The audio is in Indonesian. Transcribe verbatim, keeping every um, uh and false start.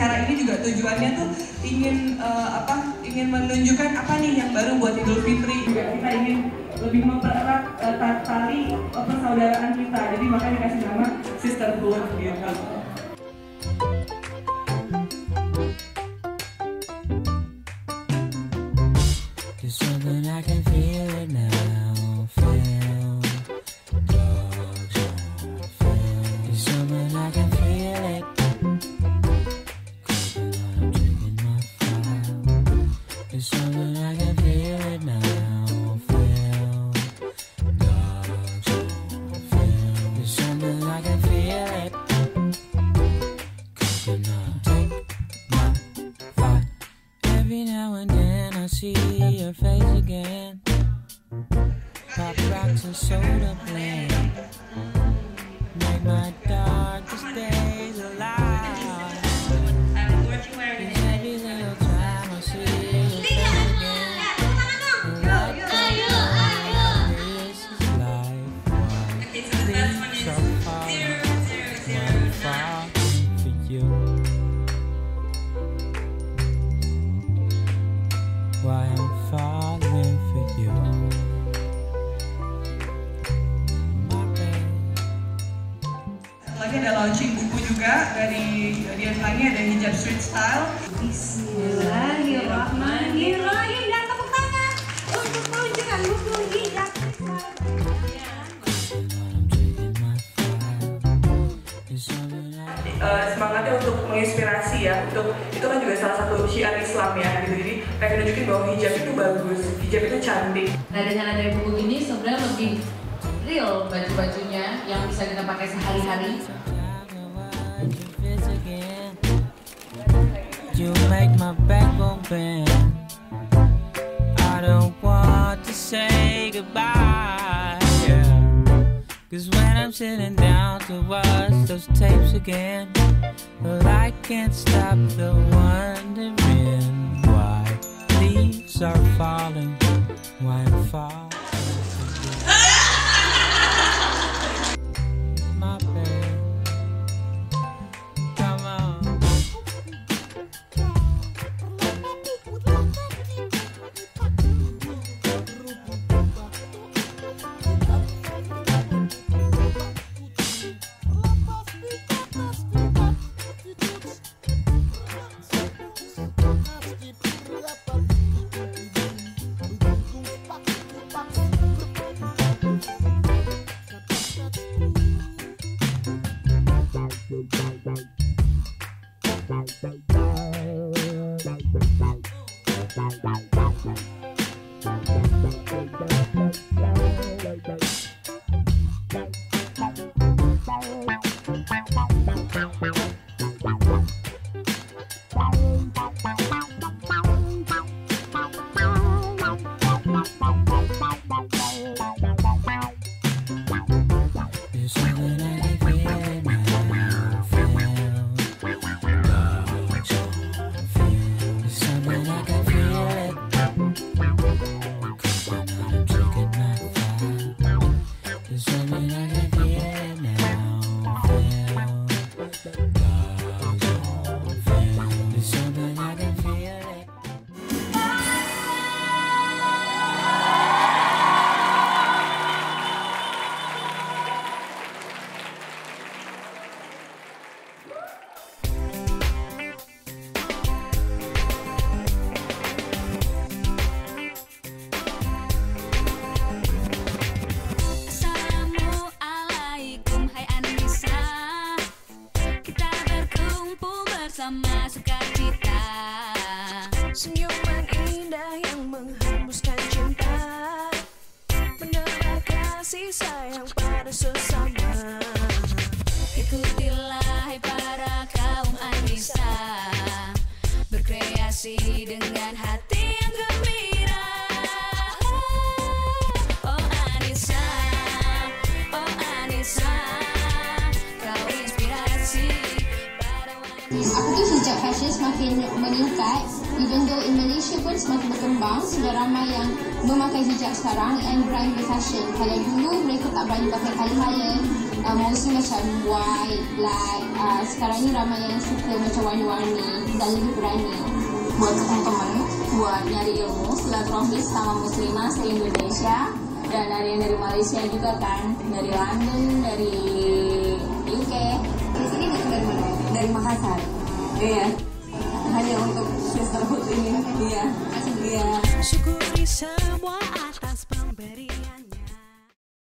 acara ini juga tujuannya tuh ingin uh, apa ingin menunjukkan apa nih yang baru buat Idul Fitri. Kita ingin lebih mempererat uh, tali persaudaraan kita, jadi makanya dikasih nama Sisterhood gitu. Something I can feel it now, feel, feel. Something I can feel it. Cause I'm drinking my fire. Something I can feel it now, feel, feel. Something I can feel it. Cause I'm drinking my fire. Every now and then. I see your face again. Pop rocks and soda blend. Make my darkest days alive. I'm working where it is. Every little time I see your face again. Like that, this is life. Okay, so the best one is so far, zero, zero, zero, zero. Far for you. Why I'm falling for you, my baby. Lagi ada launching buku juga dari Dian Langi, ada hijab street style. Bismillahirrahmanirrahim, dan tepuk tangan untuk peluncuran buku hijab street. Semangatnya untuk menginspirasi ya, untuk itu kan juga salah satu syiar Islam ya gitu. Jadi pengen nunjukin bahwa hijab itu bagus, hijab itu cantik. Nah, dengan ada buku ini sebenarnya lebih real baju-bajunya yang bisa kita pakai sehari-hari. You make my backbone bend. I don't want to say goodbye. Cause when I'm sitting down to watch those tapes again, well, I can't stop the wondering why leaves are falling, why I'm falling. My babe, come on. Sayang pada sesama, ikutilah para kaum Anissa, berkreasi dengan hati yang gembira. Oh Anissa, oh Anissa, kau inspirasi para wanita. Aktif hijab fashion semakin meningkat, even though in Malaysia pun semakin berkembang. Sudah ramai yang memakai hijab sekarang and berani berfashion. Kalau dulu mereka tak berani pakai kali-kali. mungkin macam white, black, sekarang ni ramai yang suka macam warna-warni dan lebih berani. Buat teman-teman, buat nyari ilmu silaturahmi sama muslimah se-Indonesia dan ada yang dari Malaysia juga kan, dari London, dari U K. Di sini dari mana? Dari Makassar. Iya. Hanya untuk Sisterhood ini. Iya. Iya.